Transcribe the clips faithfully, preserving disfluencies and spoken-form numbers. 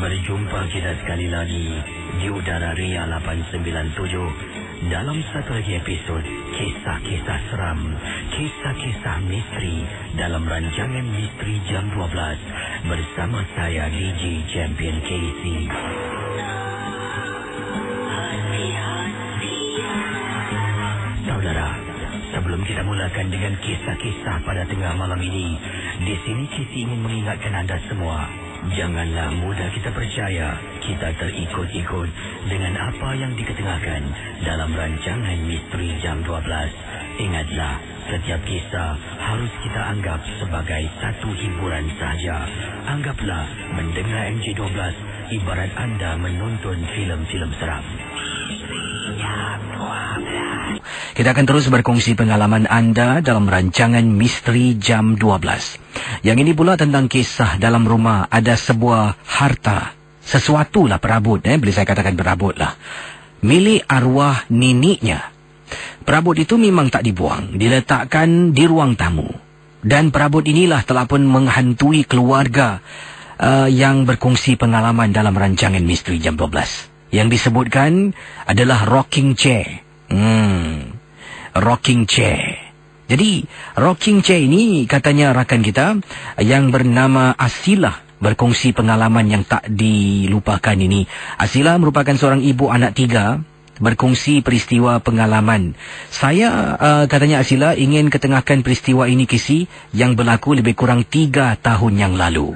Berjumpa kita sekali lagi di udara Ria delapan sembilan tujuh dalam satu lagi episod kisah-kisah seram, kisah-kisah misteri dalam rancangan Misteri Jam dua belas bersama saya D J Champion K C. Saudara, sebelum kita mulakan dengan kisah-kisah pada tengah malam ini, di sini K C ingin mengingatkan anda semua, janganlah mudah kita percaya kita terikut-ikut dengan apa yang diketengahkan dalam rancangan Misteri Jam dua belas. Ingatlah, setiap kisah harus kita anggap sebagai satu hiburan sahaja. Anggaplah mendengar M J dua belas ibarat anda menonton filem-filem seram. Kita akan terus berkongsi pengalaman anda dalam rancangan Misteri Jam dua belas. Yang ini pula tentang kisah dalam rumah ada sebuah harta. Sesuatu lah perabot, eh? boleh saya katakan perabot lah. Milik arwah neneknya. Perabot itu memang tak dibuang, diletakkan di ruang tamu. Dan perabot inilah telah pun menghantui keluarga uh, yang berkongsi pengalaman dalam rancangan Misteri Jam dua belas. Yang disebutkan adalah rocking chair. Hmm, rocking chair. Jadi, rocking chair ini katanya rakan kita yang bernama Asilah berkongsi pengalaman yang tak dilupakan ini. Asilah merupakan seorang ibu anak tiga, berkongsi peristiwa pengalaman. Saya, uh, katanya Asilah, ingin ketengahkan peristiwa ini, K C, yang berlaku lebih kurang tiga tahun yang lalu.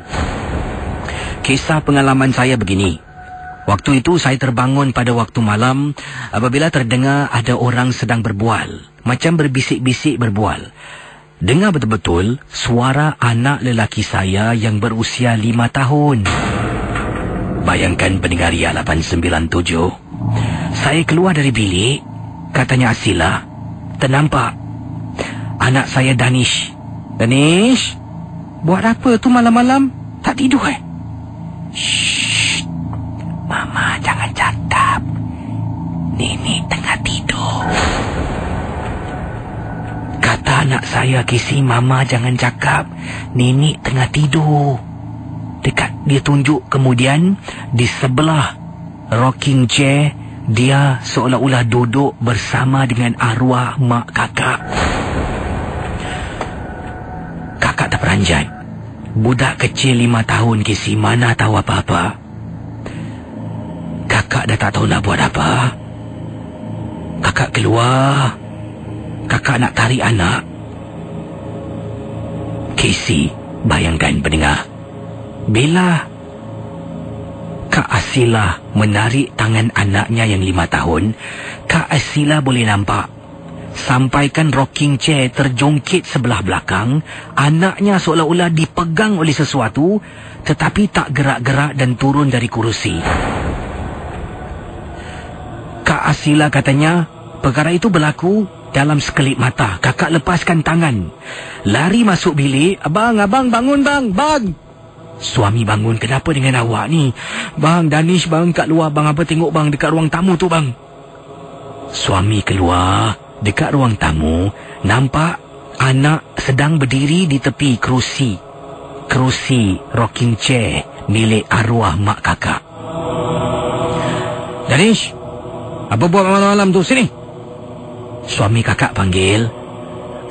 Kisah pengalaman saya begini. Waktu itu saya terbangun pada waktu malam apabila terdengar ada orang sedang berbual. Macam berbisik-bisik berbual. Dengar betul-betul suara anak lelaki saya yang berusia lima tahun. Bayangkan pendengar Ria lapan sembilan tujuh. Saya keluar dari bilik, katanya Asilah, ternampak anak saya Danish. Danish, buat apa tu malam-malam? Tak tidur eh? Shhh. Mama jangan cakap, Nini tengah tidur, kata anak saya K C. Mama jangan cakap, Nini tengah tidur. Dekat dia tunjuk, kemudian di sebelah rocking chair dia seolah-olah duduk bersama dengan arwah mak kakak. Kakak terperanjat. Budak kecil lima tahun K C, mana tahu apa-apa. Kakak dah tak tahu nak buat apa. Kakak keluar. Kakak nak tarik anak. K C, bayangkan pendengar, bila Kak Asilah menarik tangan anaknya yang lima tahun, Kak Asilah boleh nampak sampaikan rocking chair terjungkit sebelah belakang. Anaknya seolah-olah dipegang oleh sesuatu, tetapi tak gerak-gerak dan turun dari kursi. Kak Asilah katanya, perkara itu berlaku dalam sekelip mata. Kakak lepaskan tangan, lari masuk bilik. Abang, abang, bangun bang, bang. Suami bangun, kenapa dengan awak ni? Bang, Danish bang, kat luar bang, apa tengok bang, dekat ruang tamu tu bang. Suami keluar, dekat ruang tamu, nampak anak sedang berdiri di tepi kerusi. Kerusi rocking chair milik arwah mak kakak. Danish, apa buat malam-malam tu? Sini. Suami kakak panggil.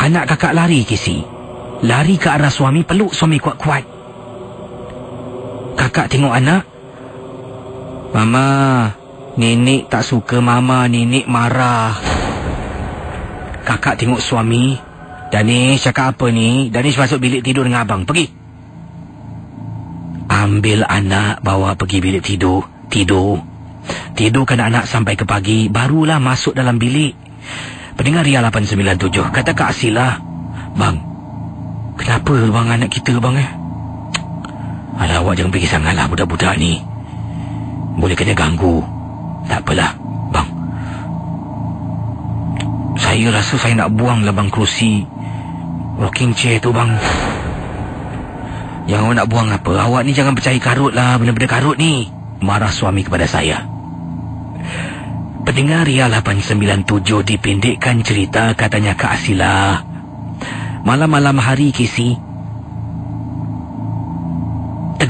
Anak kakak lari, K C. Lari ke arah suami, peluk suami kuat-kuat. Kakak tengok anak. Mama, nenek tak suka mama, nenek marah. Kakak tengok suami. Danish cakap apa ni? Danish masuk bilik tidur dengan abang. Pergi. Ambil anak, bawa pergi bilik tidur. Tidur. Tidurkan anak sampai ke pagi, barulah masuk dalam bilik. Pendengar Ria lapan sembilan tujuh, kata Kak Asilah, bang, kenapa bang anak kita bang eh? Alah, awak jangan pergi sangatlah budak-budak ni, boleh kena ganggu. Tak apalah bang, saya rasa saya nak buang lah bang kerusi rocking chair tu bang. Yang awak nak buang apa? Awak ni jangan percaya karut lah, benda-benda karut ni, marah suami kepada saya. Pendengar Ria lapan sembilan tujuh, dipendekkan cerita, katanya Kak Asilah, malam-malam hari K C,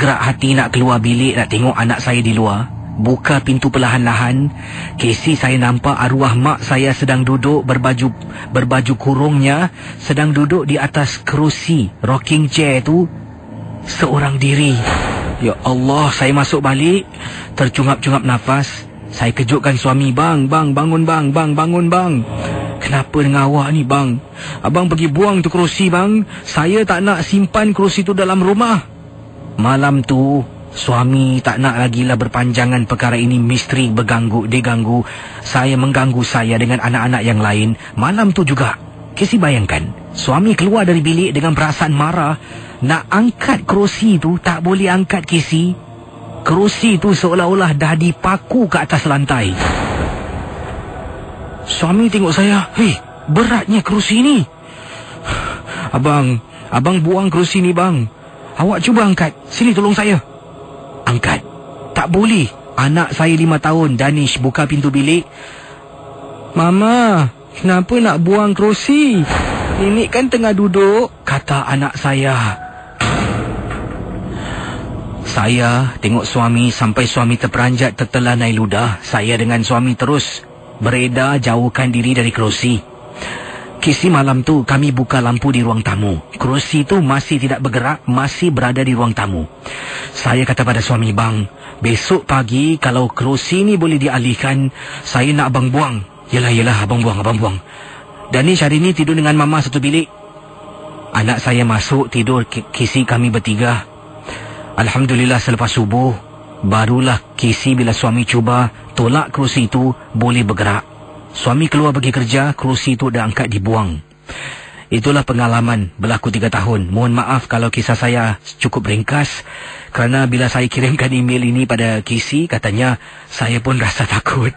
tergerak hati nak keluar bilik nak tengok anak saya di luar. Buka pintu perlahan-lahan. K C saya nampak arwah mak saya sedang duduk berbaju berbaju kurungnya, sedang duduk di atas kerusi rocking chair tu seorang diri. Ya Allah, saya masuk balik, tercungap-cungap nafas. Saya kejutkan suami, "Bang, bang, bangun bang, bang, bangun bang. Kenapa dengan awak ni bang? Abang pergi buang tu kerusi bang. Saya tak nak simpan kerusi tu dalam rumah." Malam tu suami tak nak lagi lah berpanjangan perkara ini, misteri berganggu, dia ganggu, saya mengganggu saya dengan anak-anak yang lain. Malam tu juga, K C bayangkan, suami keluar dari bilik dengan perasaan marah, nak angkat kerusi tu, tak boleh angkat K C. Kerusi tu seolah-olah dah dipaku ke atas lantai. Suami tengok saya, "Hei, beratnya kerusi ni. Abang, abang buang kerusi ni bang. Awak cuba angkat, sini tolong saya." Angkat, tak boleh. Anak saya lima tahun, Danish, buka pintu bilik. "Mama, kenapa nak buang kerusi? Nenek kan tengah duduk," kata anak saya. Saya tengok suami sampai suami terperanjat, tertelan air ludah. Saya dengan suami terus beredar jauhkan diri dari kerusi. Kisi malam tu kami buka lampu di ruang tamu. Kerusi tu masih tidak bergerak, masih berada di ruang tamu. Saya kata pada suami, "Bang, besok pagi kalau kerusi ni boleh dialihkan, saya nak abang buang." "Yelah, yelah, abang buang, abang buang. Danish hari ni tidur dengan mama satu bilik." Anak saya masuk tidur, K C kami bertiga. Alhamdulillah, selepas subuh, barulah K C bila suami cuba tolak kerusi itu, boleh bergerak. Suami keluar pergi kerja, kerusi itu dah angkat dibuang. Itulah pengalaman berlaku tiga tahun. Mohon maaf kalau kisah saya cukup ringkas, kerana bila saya kirimkan email ini pada K C, katanya saya pun rasa takut.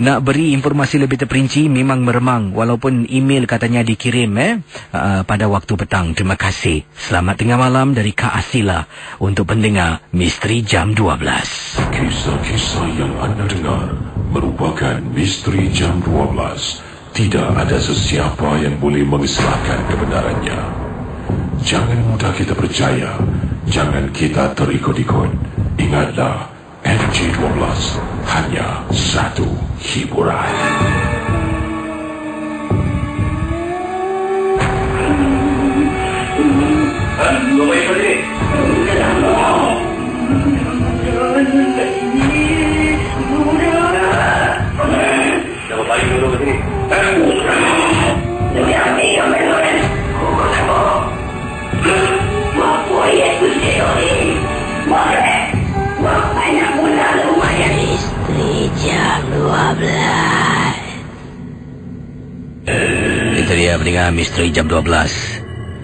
Nak beri informasi lebih terperinci memang meremang, walaupun email katanya dikirim eh uh, pada waktu petang. Terima kasih. Selamat tengah malam dari Kak Asila untuk pendengar Misteri Jam dua belas. Kisah-kisah yang anda dengar merupakan Misteri Jam dua belas. Tidak ada sesiapa yang boleh mengisahkan kebenarannya. Jangan mudah kita percaya. Jangan kita terikut-ikut. Ingatlah, M J twelve hanya satu hiburan. Itu dia pendengar Misteri Jam dua belas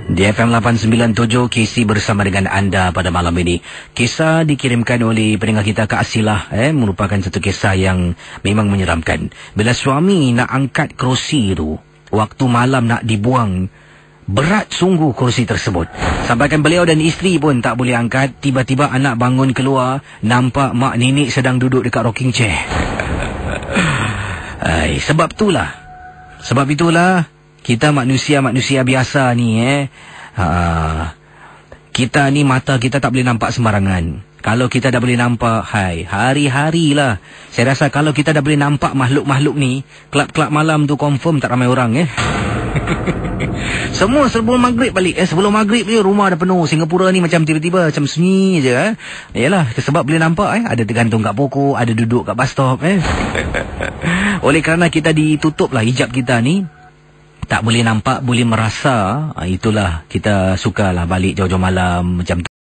di F M lapan sembilan tujuh. K C bersama dengan anda pada malam ini. Kisah dikirimkan oleh pendengar kita Kak Asilah eh, merupakan satu kisah yang memang menyeramkan. Bila suami nak angkat kerusi itu waktu malam nak dibuang, berat sungguh kerusi tersebut. Sampaikan beliau dan isteri pun tak boleh angkat. Tiba-tiba anak bangun keluar, nampak mak nenek sedang duduk dekat rocking chair. Ay, sebab itulah. Sebab itulah kita manusia-manusia biasa ni eh. Ha, kita ni mata kita tak boleh nampak sembarangan. Kalau kita dah boleh nampak, hai, hari-hari lah. Saya rasa kalau kita dah boleh nampak makhluk-makhluk ni, kelab-kelab malam tu confirm tak ramai orang eh. Semua sebelum maghrib balik eh. Sebelum maghrib je rumah dah penuh. Singapura ni macam tiba-tiba macam sunyi je eh. Yalah, sebab boleh nampak eh. Ada tergantung kat pokok, ada duduk kat bus stop eh. Oleh kerana kita ditutup lah hijab kita ni, tak boleh nampak, boleh merasa. Itulah kita sukalah balik jauh-jauh malam macam tu.